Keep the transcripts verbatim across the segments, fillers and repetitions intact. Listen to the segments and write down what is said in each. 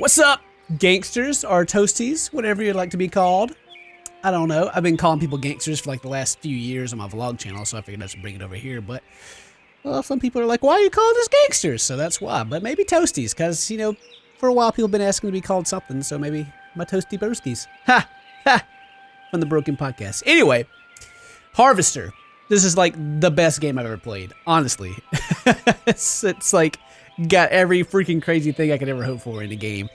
What's up, gangsters or toasties, whatever you'd like to be called. I don't know. I've been calling people gangsters for like the last few years on my vlog channel, so I figured I'd just bring it over here. But well, some people are like, why are you calling us gangsters? So that's why. But maybe toasties, because, you know, for a while people have been asking to be called something, so maybe my toasty bursties. Ha! Ha! From the Broken Podcast. Anyway, Harvester. This is like the best game I've ever played, honestly. it's, it's like got every freaking crazy thing I could ever hope for in a game.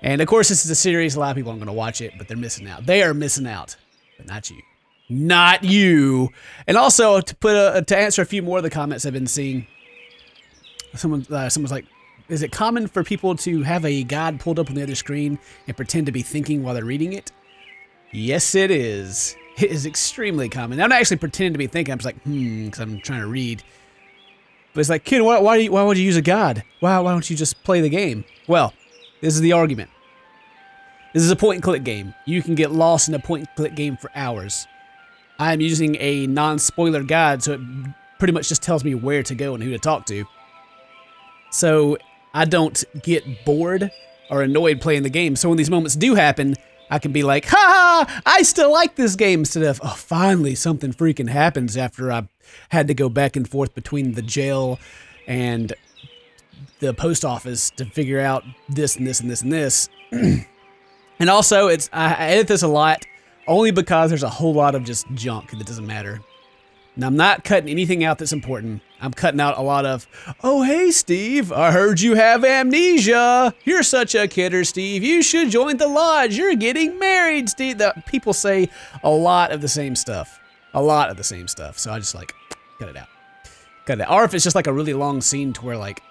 And of course, this is a series. A lot of people aren't going to watch it, but they're missing out. They are missing out, but not you. Not you. And also, to put a, to answer a few more of the comments I've been seeing, someone uh, someone's like, is it common for people to have a guide pulled up on the other screen and pretend to be thinking while they're reading it? Yes, it is. It is extremely common. I'm not actually pretending to be thinking. I'm just like, hmm, because I'm trying to read. But it's like, kid, why, why, do you, why would you use a guide? Why, why don't you just play the game? Well, this is the argument. This is a point-and-click game. You can get lost in a point-and-click game for hours. I am using a non-spoiler guide, so it pretty much just tells me where to go and who to talk to. So I don't get bored or annoyed playing the game. So when these moments do happen, I can be like, ha ha, I still like this game, instead of, oh, finally something freaking happens after I had to go back and forth between the jail and the post office to figure out this and this and this and this. And also, it's I, I edit this a lot only because there's a whole lot of just junk that doesn't matter. Now, I'm not cutting anything out that's important. I'm cutting out a lot of, oh, hey, Steve, I heard you have amnesia. You're such a kidder, Steve. You should join the lodge. You're getting married, Steve. The, people say a lot of the same stuff. A lot of the same stuff. So I just, like, cut it out. Cut it out. Or if it's just, like, a really long scene to where, like,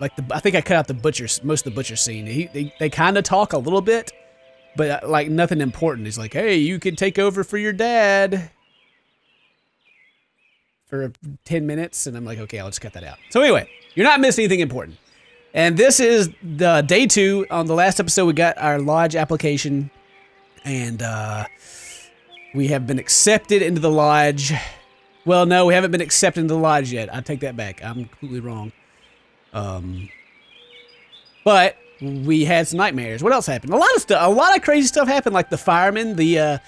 like the, I think I cut out the butcher, most of the butcher scene. He, they they kind of talk a little bit, but, like, nothing important. He's like, hey, you could take over for your dad for ten minutes, and I'm like, okay, I'll just cut that out. So anyway, you're not missing anything important. And this is the day two. On the last episode, we got our lodge application, and uh, we have been accepted into the lodge. Well, no, we haven't been accepted into the lodge yet. I take that back. I'm completely wrong. Um, but we had some nightmares. What else happened? A lot of stuff. A lot of crazy stuff happened, like the firemen, the uh,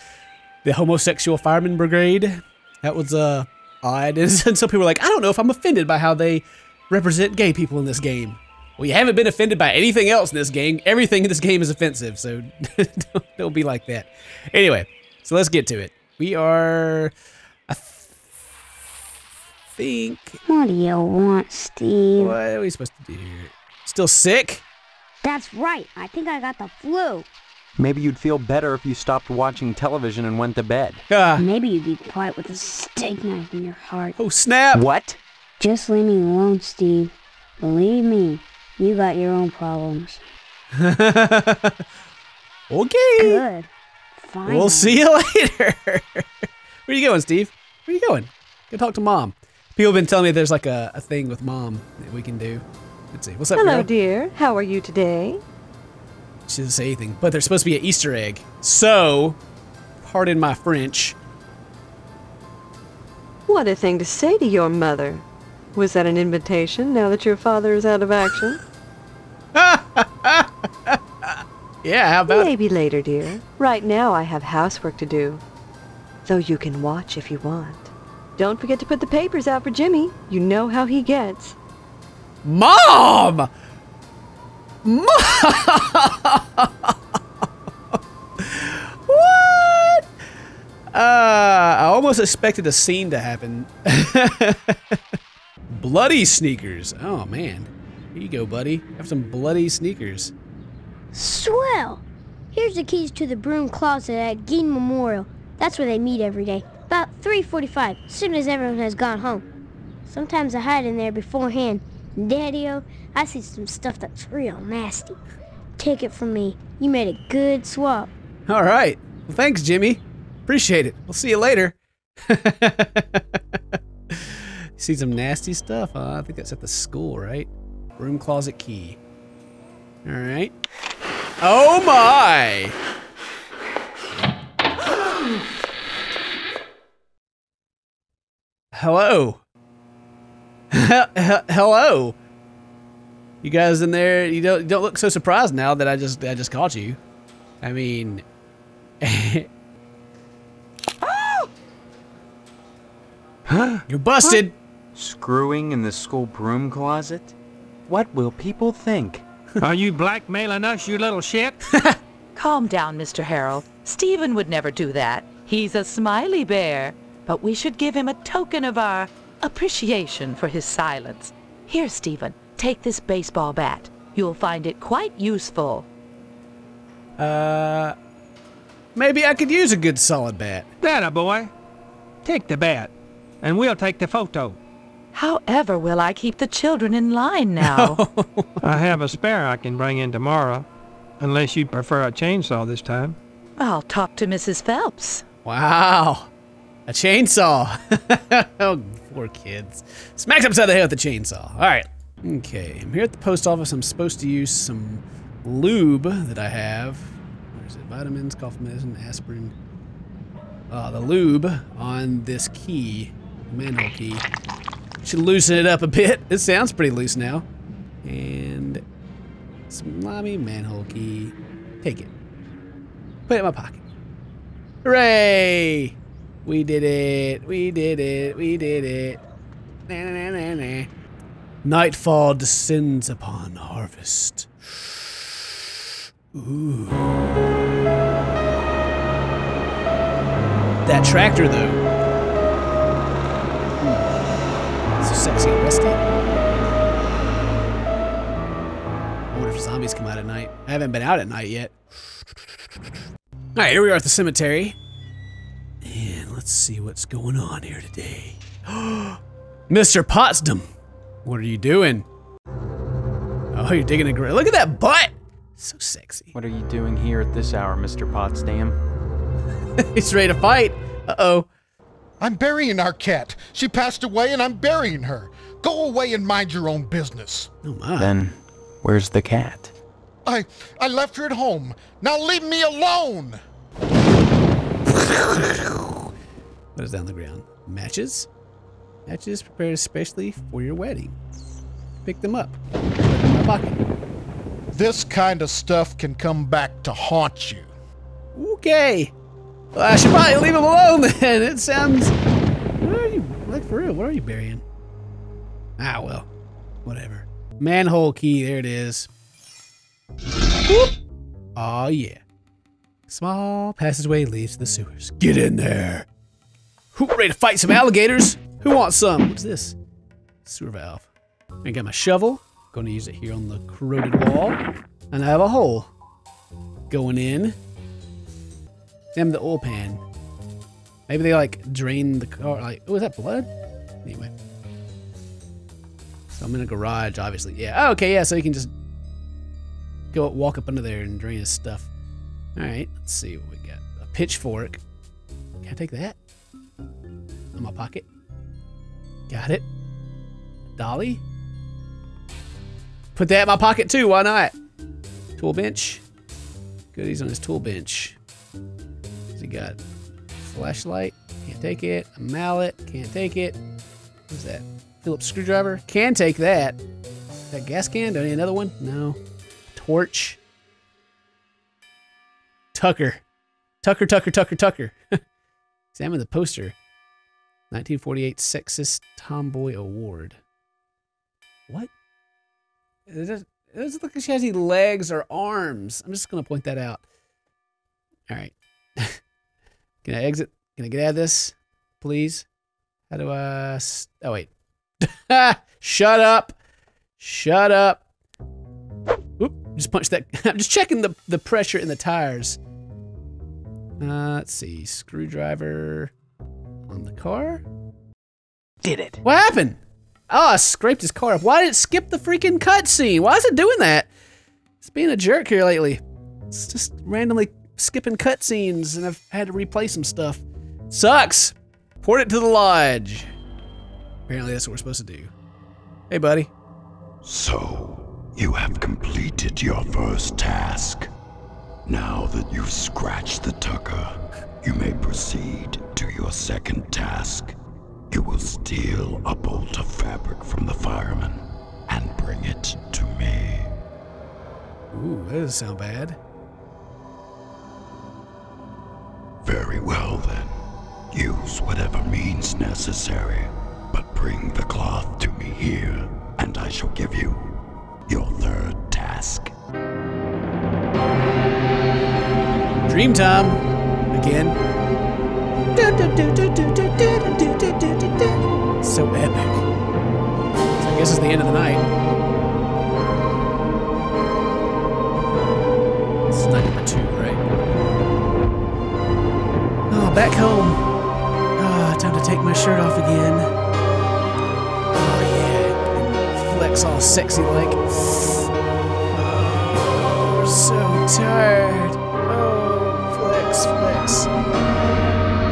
the homosexual firemen brigade. That was a uh, odd. And some people were like, I don't know if I'm offended by how they represent gay people in this game. Well, you haven't been offended by anything else in this game. Everything in this game is offensive, so don't, don't be like that. Anyway, so let's get to it. We are, I th think... What do you want, Steve? What are we supposed to do here? Still sick? That's right. I think I got the flu. Maybe you'd feel better if you stopped watching television and went to bed. Uh, Maybe you'd be quiet with a steak knife in your heart. Oh, snap! What? Just leave me alone, Steve. Believe me, you got your own problems. Okay. Good. Fine. We'll see you later. Where are you going, Steve? Where are you going? Go talk to Mom. People have been telling me there's like a, a thing with Mom that we can do. Let's see. What's up, Hello, girl? Dear. How are you today? She doesn't say anything, but there's supposed to be an Easter egg. So, pardon my French. What a thing to say to your mother. Was that an invitation now that your father is out of action? Yeah, how about Maybe it? Later, dear. Right now I have housework to do. Though you can watch if you want. Don't forget to put the papers out for Jimmy. You know how he gets. Mom! What? Uh, I almost expected a scene to happen. Bloody sneakers. Oh, man. Here you go, buddy. Have some bloody sneakers. Swell. Here's the keys to the broom closet at Gein Memorial. That's where they meet every day. About three forty-five, as soon as everyone has gone home. Sometimes I hide in there beforehand. Daddy-o, I see some stuff that's real nasty. Take it from me. You made a good swap. All right. Well, thanks, Jimmy. Appreciate it. We'll see you later. See some nasty stuff? Uh, I think that's at the school, right? Room closet key. All right. Oh, my! Hello. Hello. You guys in there, you don't don't look so surprised now that I just I just caught you. I mean, oh! Huh? You're busted. What? Screwing in the school broom closet? What will people think? Are you blackmailing us, you little shit? Calm down, Mister Harrell. Stephen would never do that. He's a smiley bear, but we should give him a token of our appreciation for his silence. Here, Stephen, take this baseball bat. You'll find it quite useful. Uh, maybe I could use a good solid bat. That-a, boy. Take the bat, and we'll take the photo. However will I keep the children in line now? I have a spare I can bring in tomorrow, unless you prefer a chainsaw this time. I'll talk to Missus Phelps. Wow. A chainsaw. Oh, poor kids. Smacks upside the head with a chainsaw. All right. Okay, I'm here at the post office. I'm supposed to use some lube that I have. Where is it? Vitamins, cough medicine, aspirin. Uh, the lube on this key, manhole key. Should loosen it up a bit. It sounds pretty loose now. And some slimy manhole key. Take it. Put it in my pocket. Hooray! We did it. We did it. We did it. Nah, nah, nah, nah, nah. Nightfall descends upon Harvest. Ooh. That tractor, though. Ooh. So sexy and rusty. I wonder if zombies come out at night. I haven't been out at night yet. Alright, here we are at the cemetery. And let's see what's going on here today. Mister Potsdam, what are you doing? Oh, you're digging a grave. Look at that butt! So sexy. What are you doing here at this hour, Mister Potsdam? He's ready to fight. Uh-oh. I'm burying our cat. She passed away and I'm burying her. Go away and mind your own business. Oh my. Then, where's the cat? I, I left her at home. Now leave me alone! What is down the ground? Matches? Matches prepared especially for your wedding. Pick them up. Put them in my pocket. This kind of stuff can come back to haunt you. Okay. Well, I should probably leave him alone then. It sounds... What are you... Like, for real, what are you burying? Ah, well. Whatever. Manhole key. There it is. Whoop. Oh yeah. Small passageway leads to the sewers. Get in there. Who ready to fight some alligators? Who wants some? What's this? Sewer valve. I got my shovel. Gonna use it here on the corroded wall. And I have a hole. Going in. Damn the oil pan. Maybe they like drain the car. Like, oh, is that blood? Anyway. So I'm in a garage, obviously. Yeah. Oh, okay, yeah, so you can just go walk up under there and drain his stuff. All right, let's see what we got. A pitchfork. Can I take that? In my pocket. Got it. Dolly. Put that in my pocket too. Why not? Tool bench. Goodies on his tool bench. What's he got? Flashlight. Can't take it. A mallet. Can't take it. What's that? Phillips screwdriver. Can take that. That gas can. Don't need another one. No. Torch. Tucker. Tucker, Tucker, Tucker, Tucker. Examine the poster. nineteen forty-eight Sexist Tomboy Award. What? It doesn't, it doesn't look like she has any legs or arms. I'm just going to point that out. All right. Can I exit? Can I get out of this? Please? How do I... Oh, wait. Shut up. Shut up. Just punch that. I'm just checking the, the pressure in the tires. Uh, let's see. Screwdriver on the car. Did it. What happened? Oh, I scraped his car up. Why did it skip the freaking cutscene? Why is it doing that? It's being a jerk here lately. It's just randomly skipping cutscenes, and I've had to replay some stuff. Sucks. Port it to the lodge. Apparently, that's what we're supposed to do. Hey, buddy. So. You have completed your first task. Now that you've scratched the Tucker, you may proceed to your second task. You will steal a bolt of fabric from the fireman. and bring it to me. Ooh, that doesn't sound bad. Very well, then. Use whatever means necessary, but bring the cloth to me here, and I shall give you your third task. Dream time! Again. So epic. So I guess it's the end of the night. This is night number two, right? Oh, back home. Ah, oh, time to take my shirt off again. Oh, yeah. Flex all sexy like. Oh, we're so tired. Oh, flex, flex.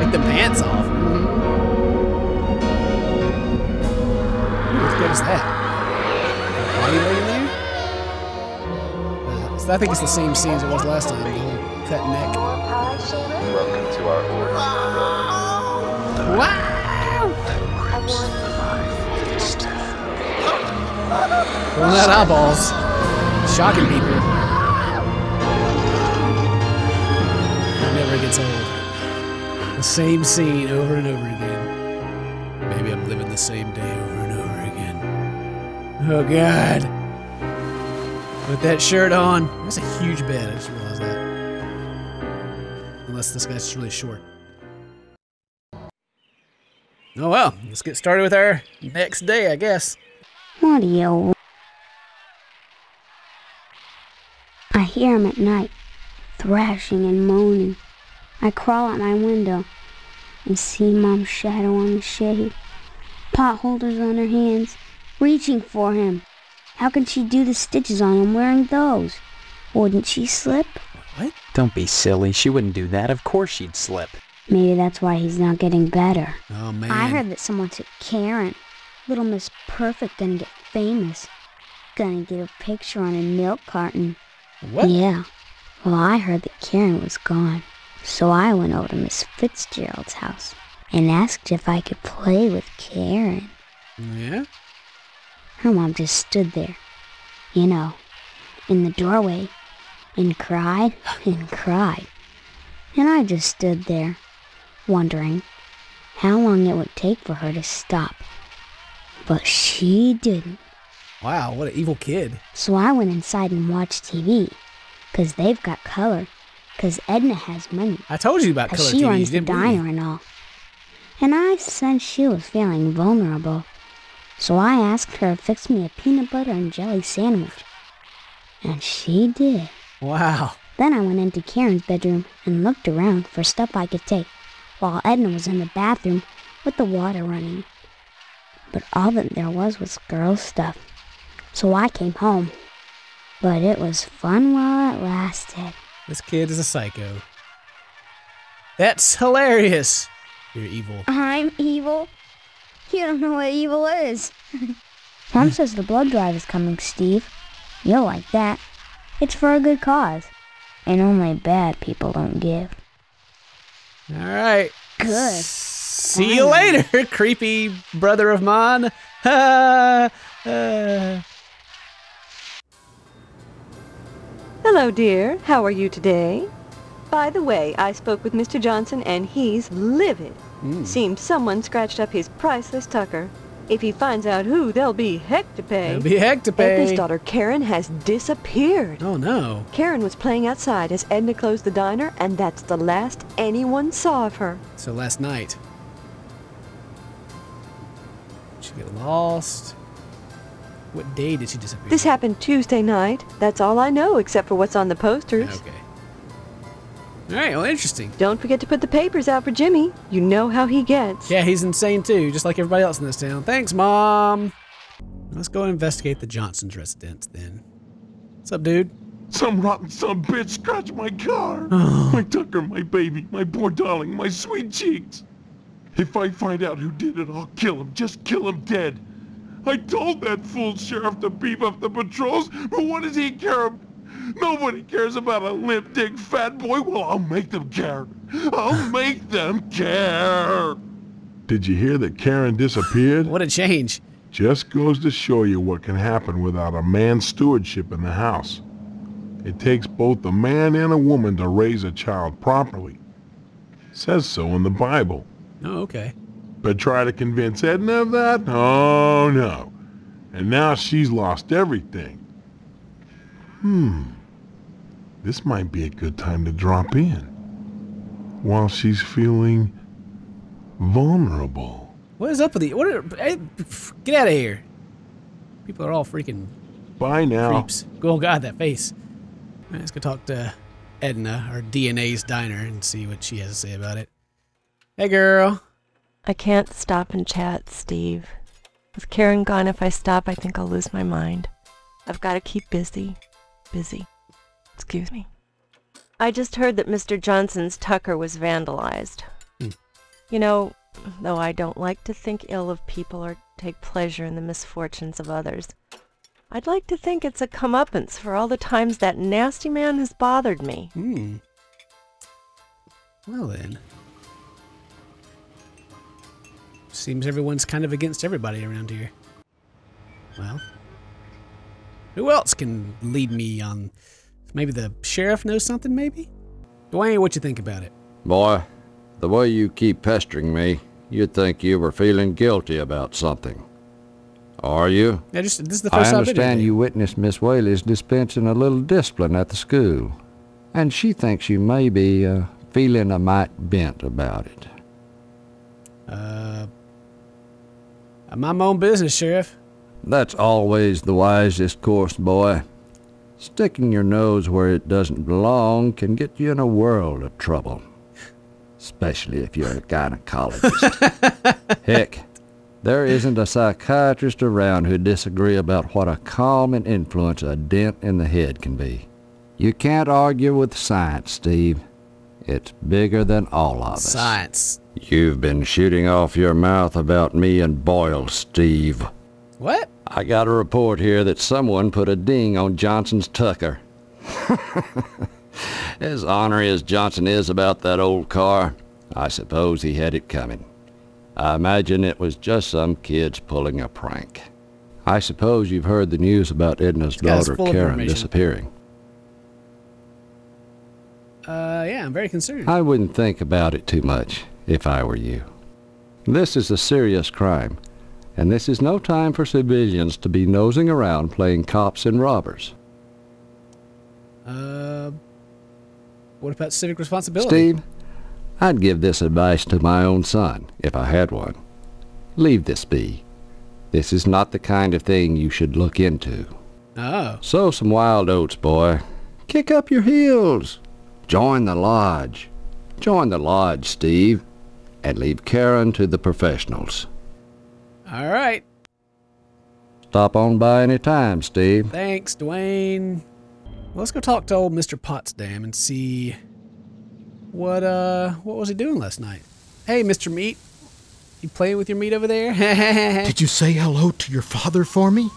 Take the pants off. What is that? Anybody in there? Uh, I think it's the same scene as it was last time. Cut neck. Welcome to our order. Wow! Well, that eyeballs. Shocking people. It never gets old. The same scene over and over again. Maybe I'm living the same day over and over. Oh, God. Put that shirt on. That's a huge bed. I just realized that. Unless this guy's really short. Oh, well. Let's get started with our next day, I guess. Mario. I hear him at night, thrashing and moaning. I crawl out my window and see Mom's shadow on the shade. Pot holders on her hands. Reaching for him. How can she do the stitches on him wearing those? Wouldn't she slip? What? Don't be silly. She wouldn't do that. Of course she'd slip. Maybe that's why he's not getting better. Oh, man. I heard that someone took Karen. Little Miss Perfect gonna get famous. Gonna get a picture on a milk carton. What? Yeah. Well, I heard that Karen was gone. So I went over to Miss Fitzgerald's house and asked if I could play with Karen. Yeah? Her mom just stood there, you know, in the doorway, and cried and cried. And I just stood there, wondering how long it would take for her to stop. But she didn't. Wow, what an evil kid. So I went inside and watched T V, because they've got color, because Edna has money. I told you about color T V. She runs the diner and all. And I sensed she was feeling vulnerable. So I asked her to fix me a peanut butter and jelly sandwich. And she did. Wow. Then I went into Karen's bedroom and looked around for stuff I could take, while Edna was in the bathroom with the water running. But all that there was was girl stuff. So I came home. But it was fun while it lasted. This kid is a psycho. That's hilarious. You're evil. I'm evil? You don't know what evil is. Mom says the blood drive is coming, Steve. You'll like that. It's for a good cause. And only bad people don't give. Alright. Good. See Fine. you later, creepy brother of mine. uh, uh. Hello, dear. How are you today? By the way, I spoke with Mister Johnson and he's livid. Mm. Seems someone scratched up his priceless Tucker. If he finds out who, there'll be heck to pay. There'll be heck to pay. Edna's daughter Karen has disappeared. Oh, no. Karen was playing outside as Edna closed the diner, and that's the last anyone saw of her. So last night. Did she get lost? What day did she disappear? This happened Tuesday night. That's all I know, except for what's on the posters. Okay. Alright, well, interesting. Don't forget to put the papers out for Jimmy. You know how he gets. Yeah, he's insane too, just like everybody else in this town. Thanks, Mom! Let's go investigate the Johnson's residence, then. What's up, dude? Some rotten son of a bitch scratched my car! My Tucker, my baby, my poor darling, my sweet cheeks! If I find out who did it, I'll kill him. Just kill him dead. I told that fool sheriff to beef up the patrols, but what does he care about? Nobody cares about a limp dick fat boy. Well, I'll make them care. I'll make them care. Did you hear that Karen disappeared? What a change. Just goes to show you what can happen without a man's stewardship in the house. It takes both a man and a woman to raise a child properly. It says so in the Bible. Oh, okay. But try to convince Edna of that? Oh, no. And now she's lost everything. Hmm. This might be a good time to drop in while she's feeling vulnerable. What is up with you? What are, hey, get out of here. People are all freaking Bye now. creeps. Oh, God, that face. All right, let's go talk to Edna, our D N A's diner, and see what she has to say about it. Hey, girl. I can't stop and chat, Steve. With Karen gone, if I stop, I think I'll lose my mind. I've got to keep busy. Busy. Excuse me. I just heard that Mister Johnson's Tucker was vandalized. Mm. You know... Though I don't like to think ill of people or take pleasure in the misfortunes of others, I'd like to think it's a comeuppance for all the times that nasty man has bothered me. Hmm. Well then. Seems everyone's kind of against everybody around here. Well. Who else can lead me on? Maybe the sheriff knows something, maybe? Dwayne, what you think about it? Boy. The way you keep pestering me, you'd think you were feeling guilty about something. Are you? I, just, this is the first I understand you witnessed Miss Whaley's dispensing a little discipline at the school, and she thinks you may be uh, feeling a mite bent about it. Uh, I'm my own business, Sheriff. That's always the wisest course, boy. Sticking your nose where it doesn't belong can get you in a world of trouble. Especially if you're a gynecologist. Heck, there isn't a psychiatrist around who'd disagree about what a calming influence a dent in the head can be. You can't argue with science, Steve. It's bigger than all of us. Science. You've been shooting off your mouth about me and Boyle, Steve. What? I got a report here that someone put a ding on Johnson's Tucker. As ornery as Johnson is about that old car, I suppose he had it coming. I imagine it was just some kids pulling a prank. I suppose you've heard the news about Edna's daughter Karen disappearing. Uh, yeah, I'm very concerned. I wouldn't think about it too much if I were you. This is a serious crime, and this is no time for civilians to be nosing around playing cops and robbers. Uh... What about civic responsibility? Steve, I'd give this advice to my own son, if I had one. Leave this be. This is not the kind of thing you should look into. Oh. Sow some wild oats, boy. Kick up your heels. Join the lodge. Join the lodge, Steve, and leave Karen to the professionals. All right. Stop on by any time, Steve. Thanks, Dwayne. Let's go talk to old Mister Potsdam and see what uh what was he doing last night. Hey, Mister Meat, you playing with your meat over there? Did you say hello to your father for me?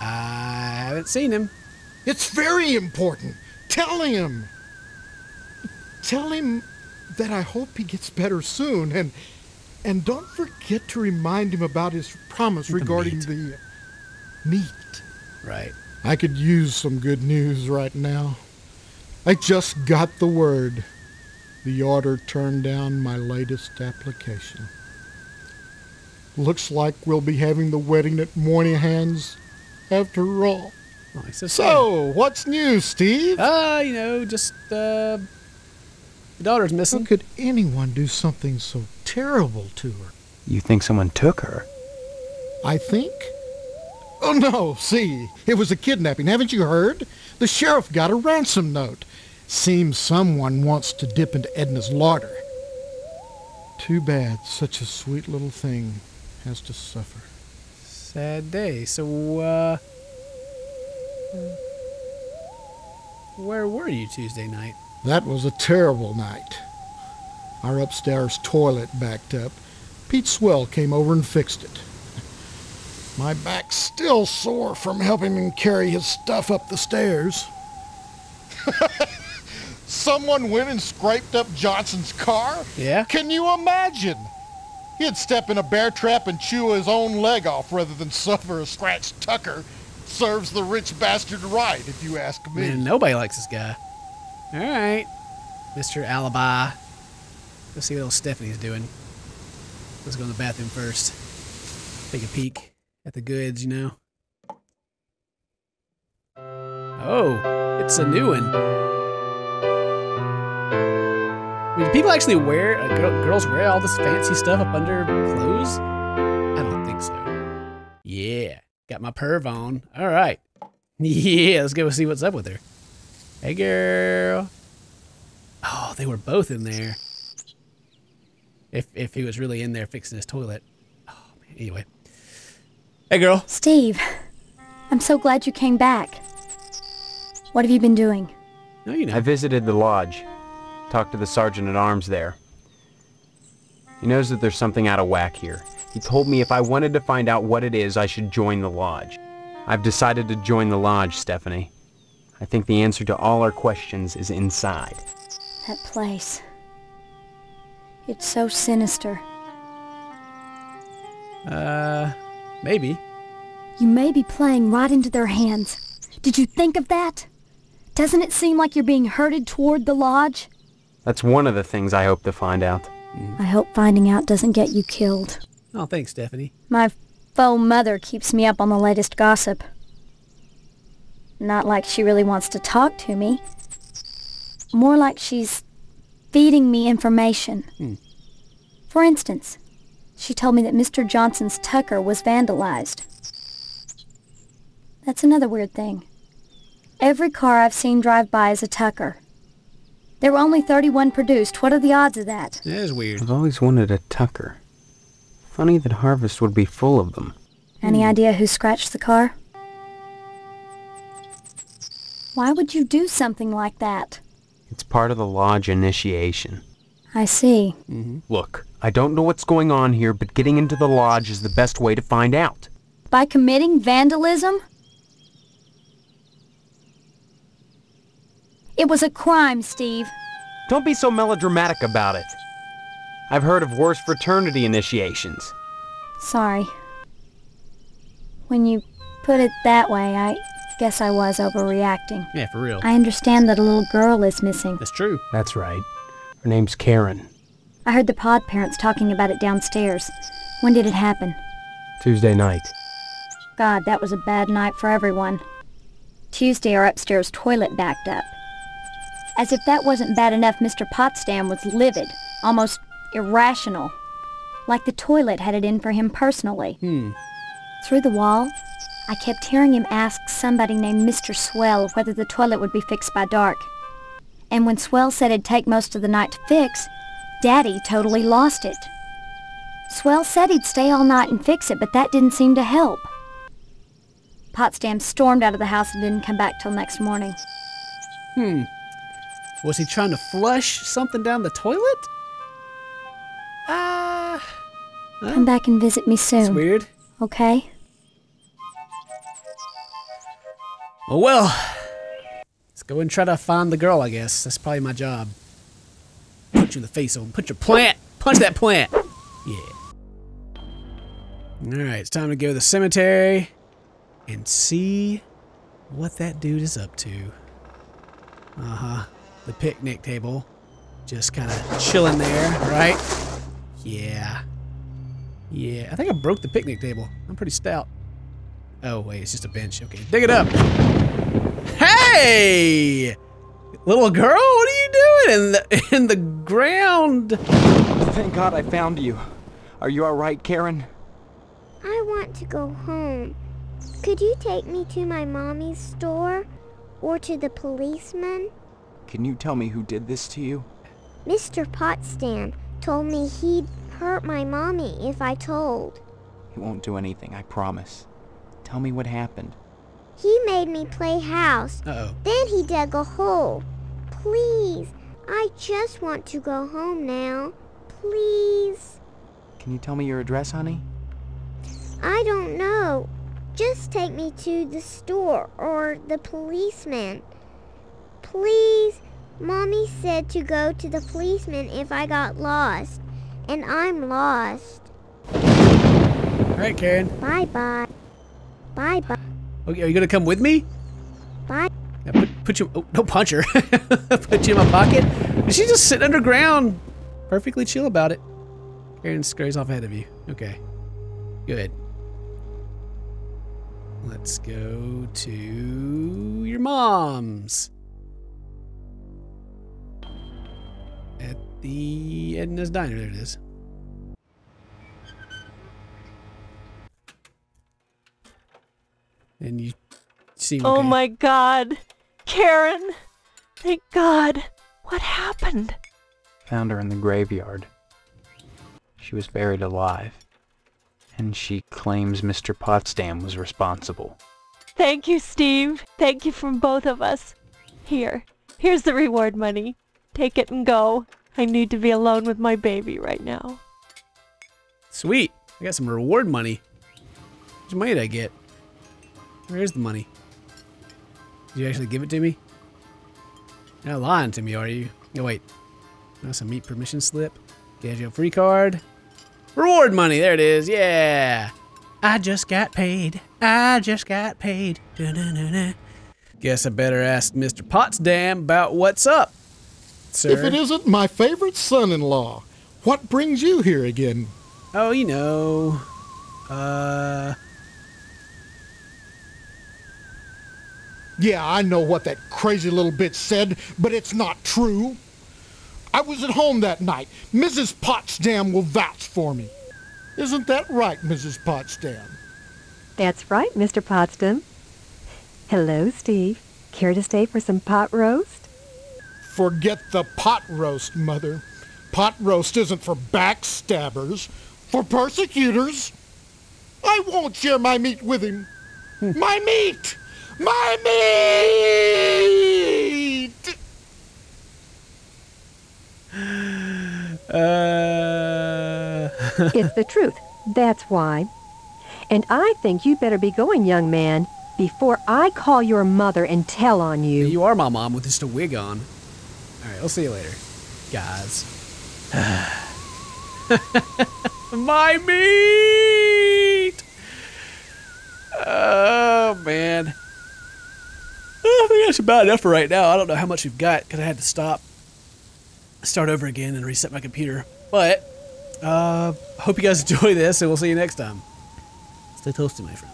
I haven't seen him. It's very important. Tell him. Tell him that I hope he gets better soon, and and don't forget to remind him about his promise the regarding meat. the meat. Right. I could use some good news right now. I just got the word. The order turned down my latest application. Looks like we'll be having the wedding at Moynihan's after all. Oh, so, so what's new, Steve? Ah, uh, you know, just, uh, the daughter's missing. How could anyone do something so terrible to her? You think someone took her? I think? Oh, no, see, it was a kidnapping. Haven't you heard? The sheriff got a ransom note. Seems someone wants to dip into Edna's larder. Too bad such a sweet little thing has to suffer. Sad day. So, uh... where were you Tuesday night? That was a terrible night. Our upstairs toilet backed up. Pete Swell came over and fixed it. My back's still sore from helping him carry his stuff up the stairs. Someone went and scraped up Johnson's car? Yeah. Can you imagine? He'd step in a bear trap and chew his own leg off rather than suffer a scratch. Tucker serves the rich bastard right, if you ask me. Man, nobody likes this guy. All right, Mister Alibi. Let's see what old Stephanie's doing. Let's go to the bathroom first. Take a peek at the goods, you know. Oh, it's a new one. I mean, do people actually wear, uh, girls wear all this fancy stuff up under clothes? I don't think so. Yeah, got my perv on. All right. Yeah, let's go see what's up with her. Hey, girl. Oh, they were both in there. If, if he was really in there fixing his toilet. Oh, man. Anyway. Hey, girl. Steve, I'm so glad you came back. What have you been doing? No, you know. I visited the lodge. Talked to the sergeant-at-arms there. He knows that there's something out of whack here. He told me if I wanted to find out what it is, I should join the lodge. I've decided to join the lodge, Stephanie. I think the answer to all our questions is inside. That place. It's so sinister. Uh, maybe. You may be playing right into their hands. Did you think of that? Doesn't it seem like you're being herded toward the lodge? That's one of the things I hope to find out. I hope finding out doesn't get you killed. Oh, thanks, Stephanie. My faux mother keeps me up on the latest gossip. Not like she really wants to talk to me. More like she's feeding me information. Hmm. For instance, she told me that Mister Johnson's Tucker was vandalized. That's another weird thing. Every car I've seen drive by is a Tucker. There were only thirty-one produced. What are the odds of that? That is weird. I've always wanted a Tucker. Funny that Harvest would be full of them. Any hmm. idea who scratched the car? Why would you do something like that? It's part of the lodge initiation. I see. Mm-hmm. Look, I don't know what's going on here, but getting into the lodge is the best way to find out. By committing vandalism? It was a crime, Steve. Don't be so melodramatic about it. I've heard of worse fraternity initiations. Sorry. When you put it that way, I... guess I was overreacting. Yeah, for real. I understand that a little girl is missing. That's true. That's right. Her name's Karen. I heard the pod parents talking about it downstairs. When did it happen? Tuesday night. God, that was a bad night for everyone. Tuesday, our upstairs toilet backed up. As if that wasn't bad enough, Mister Potsdam was livid, almost irrational. Like the toilet had it in for him personally. Hmm. Through the wall, I kept hearing him ask somebody named Mister Swell whether the toilet would be fixed by dark. And when Swell said it'd take most of the night to fix, Daddy totally lost it. Swell said he'd stay all night and fix it, but that didn't seem to help. Potsdam stormed out of the house and didn't come back till next morning. Hmm. Was he trying to flush something down the toilet? Ah. Uh, come back and visit me soon. That's weird. Okay? Oh well, let's go and try to find the girl, I guess. That's probably my job. Punch you in the face, old. Punch your plant. Punch that plant. Yeah. Alright, it's time to go to the cemetery and see what that dude is up to. Uh-huh. The picnic table. Just kind of chilling there, right? Yeah. Yeah. I think I broke the picnic table. I'm pretty stout. Oh, wait, it's just a bench. Okay, dig it up. Hey! Little girl, what are you doing in the, in the ground? Thank God I found you. Are you all right, Karen? I want to go home. Could you take me to my mommy's store? Or to the policeman? Can you tell me who did this to you? Mister Potsdam told me he'd hurt my mommy if I told. He won't do anything, I promise. Tell me what happened. He made me play house. Uh-oh. Then he dug a hole. Please, I just want to go home now. Please. Can you tell me your address, honey? I don't know. Just take me to the store or the policeman. Please. Mommy said to go to the policeman if I got lost, and I'm lost. right, Karen. Bye bye. Bye bye. Okay, are you gonna come with me? Bye. Now put, put you. Oh, don't punch her. Put you in my pocket. She's just sitting underground, perfectly chill about it. Karen scurries off ahead of you. Okay, good. Let's go to your mom's. At the Edna's Diner, there it is. And you seem okay. Oh my God, Karen! Thank God! What happened? Found her in the graveyard. She was buried alive. And she claims Mister Potsdam was responsible. Thank you, Steve. Thank you from both of us. Here. Here's the reward money. Take it and go. I need to be alone with my baby right now. Sweet. I got some reward money. How much money did I get? Where's the money? Did you actually give it to me? You're not lying to me, are you? No, oh, wait. That's a meat permission slip. Gadget free card. Reward money, there it is, yeah. I just got paid. I just got paid. Da-da-da-da. Guess I better ask Mister Potsdam about what's up, sir. If it isn't my favorite son-in-law, what brings you here again? Oh, you know, uh... yeah, I know what that crazy little bitch said, but it's not true. I was at home that night. Missus Potsdam will vouch for me. Isn't that right, Missus Potsdam? That's right, Mister Potsdam. Hello, Steve. Care to stay for some pot roast? Forget the pot roast, Mother. Pot roast isn't for backstabbers, for persecutors. I won't share my meat with him. My meat! My meat! Uh... It's the truth. That's why. And I think you better be going, young man, before I call your mother and tell on you. You are my mom with just a wig on. All right, I'll see you later, guys. My meat! Oh, man. I think that's about enough for right now. I don't know how much we've got because I had to stop. Start over again and reset my computer. But, uh, hope you guys enjoy this, and we'll see you next time. Stay toasty, my friend.